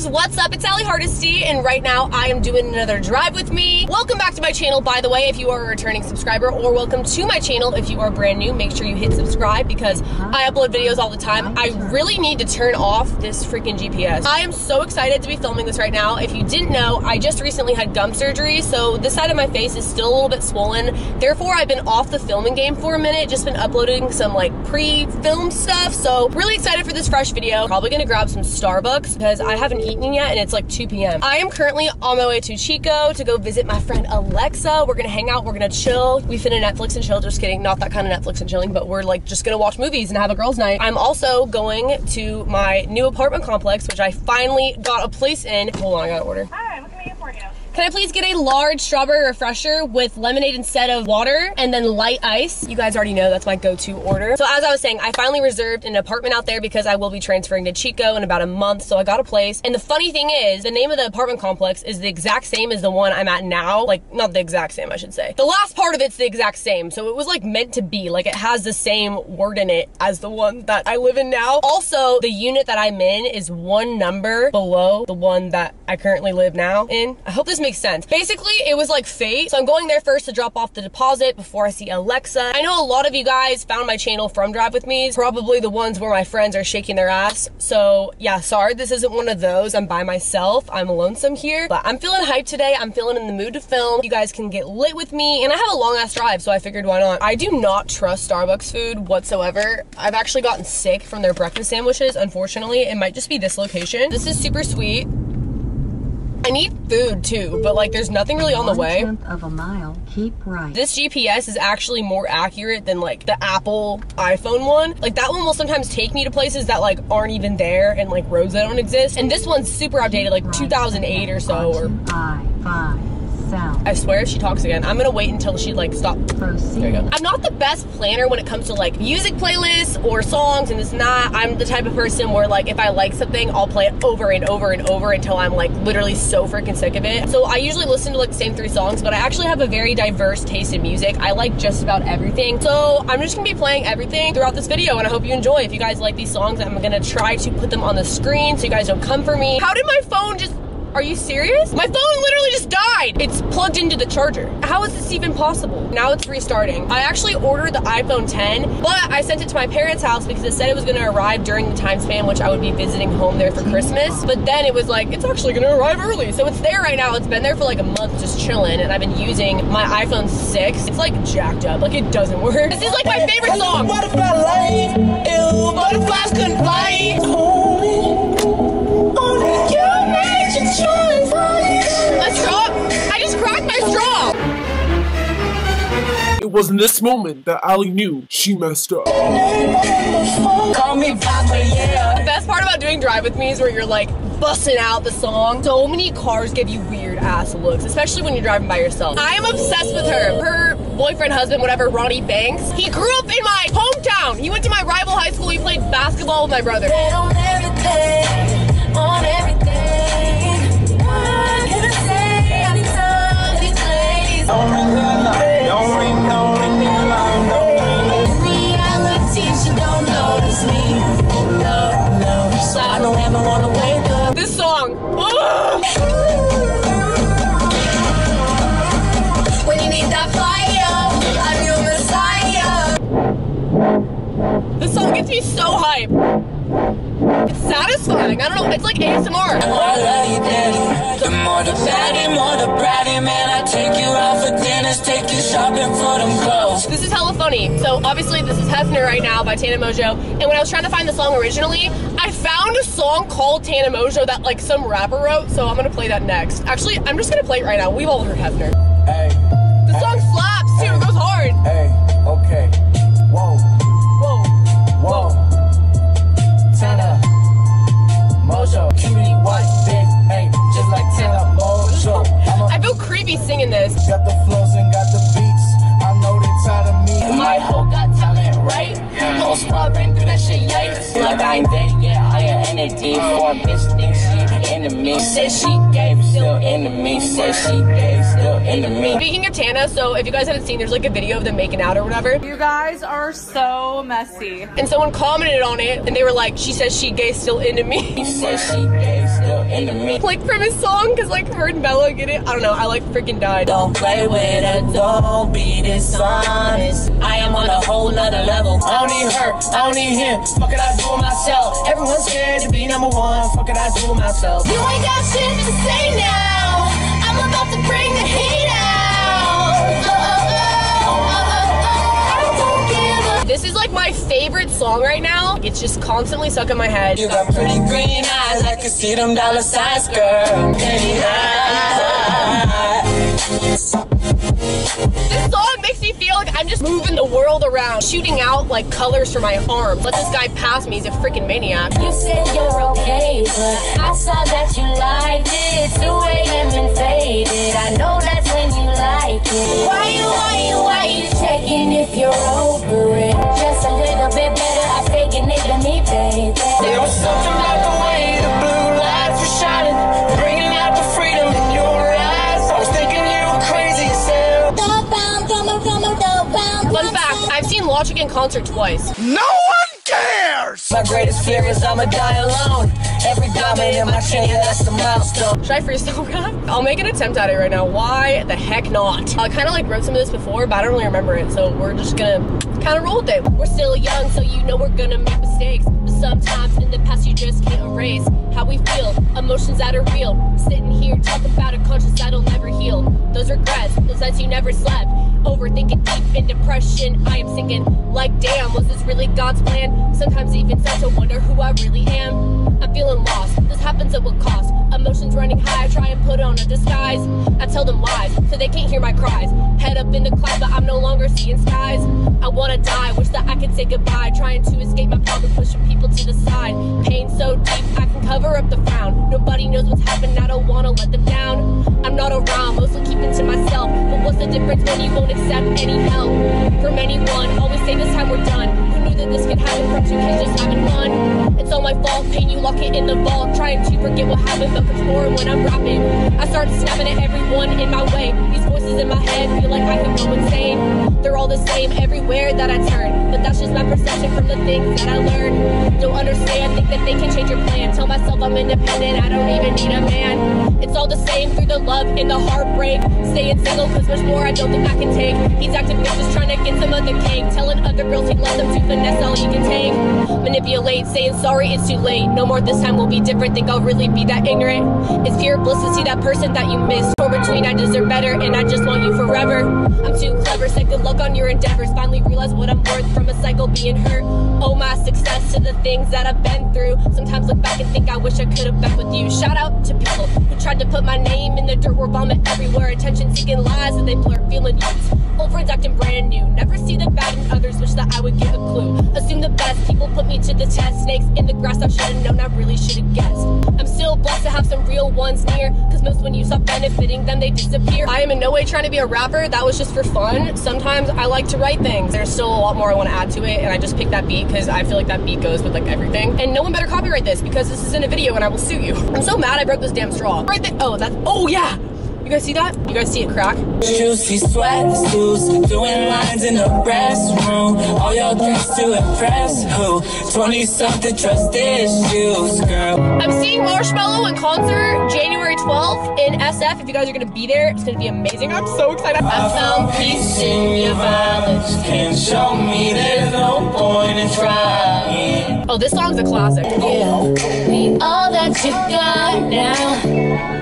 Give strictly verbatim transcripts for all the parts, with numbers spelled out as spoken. Drivers, what's up? It's Allie Hardesty, and right now I am doing another drive with me. Welcome back to my channel, by the way, if you are a returning subscriber, or welcome to my channel if you are brand new. Make sure you hit subscribe because I upload videos all the time. I really need to turn off this freaking G P S. I am so excited to be filming this right now. If you didn't know, I just recently had gum surgery, so this side of my face is still a little bit swollen. Therefore, I've been off the filming game for a minute, just been uploading some like pre-film stuff, so really excited for this fresh video. Probably gonna grab some Starbucks because I haven't eaten yet and it's like two P M I am currently on my way to Chico to go visit my friend Alexa. We're gonna hang out, we're gonna chill. We finna Netflix and chill, just kidding. Not that kind of Netflix and chilling, but we're like just gonna watch movies and have a girls night. I'm also going to my new apartment complex, which I finally got a place in. Hold on, I gotta order. Hi, what can I get for you? Can I please get a large strawberry refresher with lemonade instead of water and then light ice? You guys already know that's my go-to order. So as I was saying, I finally reserved an apartment out there because I will be transferring to Chico in about a month, so I got a place. And the funny thing is, the name of the apartment complex is the exact same as the one I'm at now. Like, not the exact same, I should say. The last part of it's the exact same, so it was like meant to be. Like, it has the same word in it as the one that I live in now. Also, the unit that I'm in is one number below the one that I currently live now in. I hope this makes sense. Basically, it was like fate. So I'm going there first to drop off the deposit before I see Alexa. I know a lot of you guys found my channel from Drive With Me's, probably the ones where my friends are shaking their ass. So yeah, sorry, this isn't one of those. I'm by myself. I'm lonesome here, but I'm feeling hyped today. I'm feeling in the mood to film. You guys can get lit with me, and I have a long ass drive, so I figured why not? I do not trust Starbucks food whatsoever. I've actually gotten sick from their breakfast sandwiches. Unfortunately, it might just be this location. This is super sweet. I need food too, but like there's nothing really on the way. One tenth of a mile, keep right. This G P S is actually more accurate than like the Apple iPhone one. Like that one will sometimes take me to places that like aren't even there and like roads that don't exist. And this one's super outdated, like two thousand eight or so. Or I five. I swear if she talks again, I'm gonna wait until she like stops. There you go. I'm not the best planner when it comes to like music playlists or songs and it's not. I'm the type of person where like if I like something, I'll play it over and over and over until I'm like literally so freaking sick of it. So I usually listen to like the same three songs, but I actually have a very diverse taste in music. I like just about everything. So I'm just gonna be playing everything throughout this video and I hope you enjoy. If you guys like these songs, I'm gonna try to put them on the screen so you guys don't come for me. How did my phone just... Are you serious? My phone literally just died. It's plugged into the charger. How is this even possible? Now it's restarting. I actually ordered the iPhone ten, but I sent it to my parents' house because it said it was gonna arrive during the time span which I would be visiting home there for Christmas. But then it was like, it's actually gonna arrive early. So it's there right now. It's been there for like a month just chilling, and I've been using my iPhone six. It's like jacked up, like it doesn't work. This is like my favorite song. What if I life? Ew, butterflies couldn't fly. Only you made your choice. Let's stop. I just cracked my straw. It was in this moment that Allie knew she messed up. Call me Papa, yeah. The best part about doing Drive With Me is where you're like busting out the song. So many cars give you weird ass looks, especially when you're driving by yourself. I am obsessed with her. Her boyfriend, husband, whatever, Ronnie Banks. He grew up in my hometown. He went to my rival high school. He played basketball with my brother. They don't everything. On everything, what can I say? Anytime, any place. Don't ring the line, don't ring, don't ring the line, don't ring. In reality, she don't notice me. No, no, so I don't ever want to wake up. This song. When you need that fire, I'm your messiah. This song gets me so hype. It's satisfying. I don't know. It's like A S M R. The more I love you, daddy, the more the fatty, more the bratty, man. I take you out for dinners, take you shopping for them clothes. This is hella funny. So obviously this is Hefner right now by Tana Mongeau. And when I was trying to find the song originally, I found a song called Tana Mongeau that like some rapper wrote. So I'm gonna play that next. Actually, I'm just gonna play it right now. We've all heard Hefner. Hey. The hey, song slaps too. Hey, it goes hard. Hey. Okay. Whoa. Whoa. Whoa. Tana Mongeau, community white big, hey, just like Tana Mongeau. I feel creepy singing this. Got the flows and got the beats. I know they're tired of me. My whole got talent, right? Whole squad ran through that shit, yikes. Like I ain't dead yet, I am N A D. For a bitch thinks she enemy. Said she gave, still enemy. Said she gave, still enemy. Speaking of Tana, so if you guys haven't seen, there's like a video of them making out or whatever. You guys are so messy. And someone commented on it, and they were like, she says she gay still into me. She says she gay still marshmallow in the meat. Like from his song, cause like her and Bella get it. I don't know, I like freaking died. Don't play with it, don't be dishonest. I am on a whole nother level. I don't need her, I don't need him. Fuck it, I do it myself. Everyone's scared to be number one. Fuck it, I do it myself. You ain't got shit to say now. I'm about to bring the heat out. Oh, this is like my favorite song right now. It's just constantly stuck in my head. You got pretty green eyes, I can see them dollar signs, girl. This song makes me feel like I'm just moving the world around, shooting out like colors from my arms. Let this guy pass me, he's a freaking maniac. You said you're okay, but I saw that you liked it. two a m and faded, I know that's when you like it. Why you, why you, why you checking if you're over it? Just a little bit better, I'm taking it to me, baby. There was something about the way the blue lights were shining, bringing out the freedom in your eyes. I was thinking you were crazy yourself. Fun fact, I've seen Logic in concert twice. No one cares! My greatest fear is I'ma die alone. Every diamond in my chain, that's the milestone. Should I freestyle rap? I'll make an attempt at it right now. Why the heck not? I kind of like wrote some of this before, but I don't really remember it, so we're just gonna kind of roll with it. We're still young, so you know we're gonna make mistakes. But sometimes in the past you just can't erase how we feel, emotions that are real. Sitting here talking about a conscience that'll never heal. Those regrets, those nights you never slept, overthinking deep in depression. I am sinking like damn, was this really God's plan? Sometimes even sad to wonder who I really am. I'm feeling lost, this happens at what cost? Emotions running high, I try and put on a disguise. I tell them lies, so they can't hear my cries. Head up in the clouds, but I'm no longer seeing skies. I wanna die, wish that I could say goodbye. Trying to escape my problem, pushing people to the side. Pain so deep, I can cover up the frown. Nobody knows what's happened, I don't wanna let them down. I'm not around, mostly keeping to myself. But what's the difference when you won't accept any help from anyone? Always say this time we're done. Who knew that this could happen from two kids just having fun? It's all my fault, pain, you lock it in the vault. Trying to forget what happened, but conform when I'm rapping. I start snapping at everyone in my way. These voices in my head feel like I can go insane. They're all the same everywhere that I turn, but that's just my perception from the things that I learned. Don't understand, think that they can change your plan. Tell myself I'm independent, I don't even need a man. It's all the same through the love and the heartbreak. Staying single cause much more I don't think I can take. He's acting vicious, trying to get some other cake. Telling other girls he loves them to finesse all he can take. Manipulate, saying sorry it's too late. No more this time, will be different, think I'll really be that ignorant. It's pure bliss to see that person that you missed. For between I deserve better and I just want you forever. I'm too clever, said good luck on your endeavors. Finally realize what I'm worth from a cycle being hurt. Oh my success to the things that I've been through. Sometimes look back and think I wish I could have been with you. Shout out to people who tried to put my name in the dirt, were vomit everywhere. Attention seeking lies that they blur, feeling used. Old friends acting brand new. Never see the bad in others, wish that I would give a clue. Assume the best, people put me to the test. Snakes in the grass, I should have known, I really should have guessed. I'm still blessed to have some real ones near, cause most when you stop benefiting them, they disappear. I am in no way trying to be a rapper, that was just for fun. Sometimes I like to write things. There's still a lot more I want to add to it, and I just picked that beat because I feel like that beat goes with like everything. And no one better copyright this because this is in a video and I will sue you. I'm so mad I broke this damn straw. Right there, oh, that's, oh yeah! You guys see that? You guys see it crack? Juicy sweatsuits, doing lines in the restroom. All your drinks to impress who? twenty-something trust issues, girl. I'm seeing Marshmello in concert January twelfth in S F. If you guys are gonna be there, it's gonna be amazing. I'm so excited. I found peace in your violence. Can't show me there's no point in trying. Oh, this song's a classic. You be all that you got now.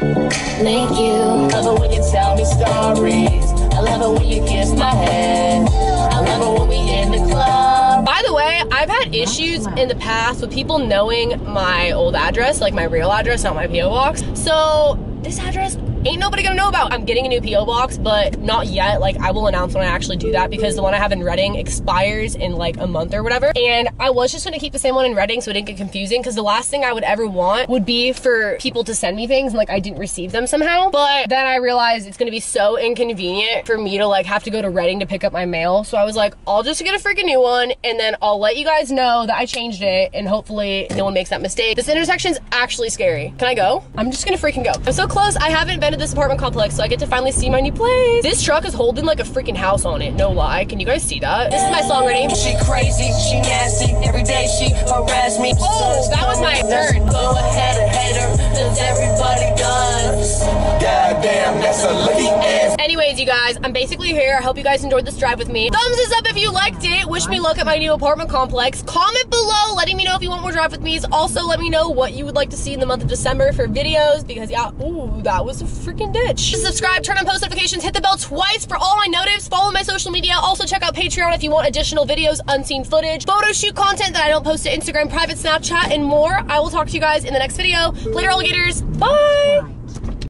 Thank you. I love it when you tell me stories. I love it when you kiss my head. I love it when we in the club. By the way, I've had issues in the past with people knowing my old address, like my real address, not my P O box. So this address ain't nobody gonna know about. I'm getting a new P O box, but not yet. Like, I will announce when I actually do that because the one I have in Redding expires in like a month or whatever. And I was just gonna keep the same one in Redding so it didn't get confusing, because the last thing I would ever want would be for people to send me things and like I didn't receive them somehow. But then I realized it's gonna be so inconvenient for me to like have to go to Redding to pick up my mail. So I was like, I'll just get a freaking new one and then I'll let you guys know that I changed it and hopefully no one makes that mistake. This intersection's actually scary. Can I go? I'm just gonna freaking go. I'm so close. I haven't been to this apartment complex, so I get to finally see my new place. This truck is holding like a freaking house on it, no lie. Can you guys see that? This is my song, Ready? She crazy, she nasty, every day she harass me. Oh, that was my turn. Go ahead and hate her. guys, I'm basically here. I hope you guys enjoyed this drive with me. Thumbs is up if you liked it. Wish me luck at my new apartment complex. Comment below letting me know if you want more drive with me's. Also, let me know what you would like to see in the month of December for videos, because yeah, ooh, that was a freaking ditch. Subscribe, turn on post notifications, hit the bell twice for all my notifs, follow my social media. Also check out Patreon if you want additional videos, unseen footage, photo shoot content that I don't post to Instagram, private Snapchat, and more. I will talk to you guys in the next video. Later, alligators. Bye.